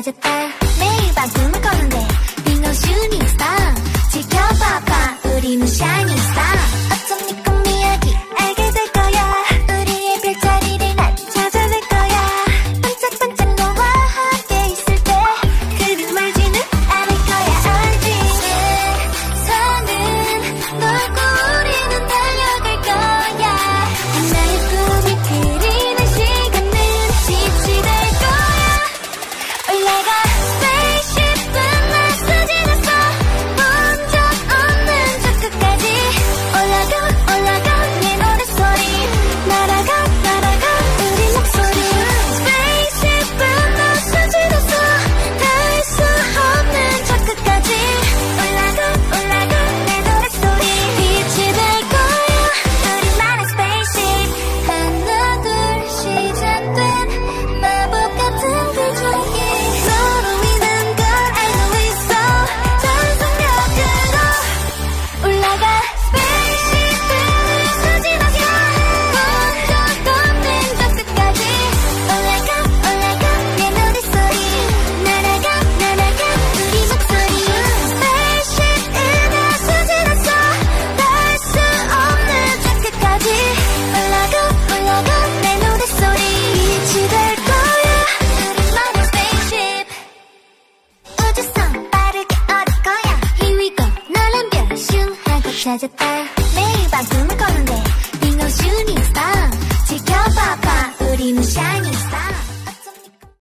찾았다. 매일 밤 꿈을 꿨는데 Being a shining star. 지켜봐봐 우리는 shining star. 어쩜 네 꿈 이야기 알게 될 거야. 우리의 별자리를 난 찾아낼 거야. 반짝반짝 너와 함께 있을 때 그는 알지는 않을 거야. 알지? 세상은 넓고 우리는 달려갈 거야. 하나의 꿈을 그리는 시간은 빛이 될 거야. 올라가. 찾았다. 매일 밤 꿈을 꿨는데 Being a shining star. 지켜봐봐 우리는 shining.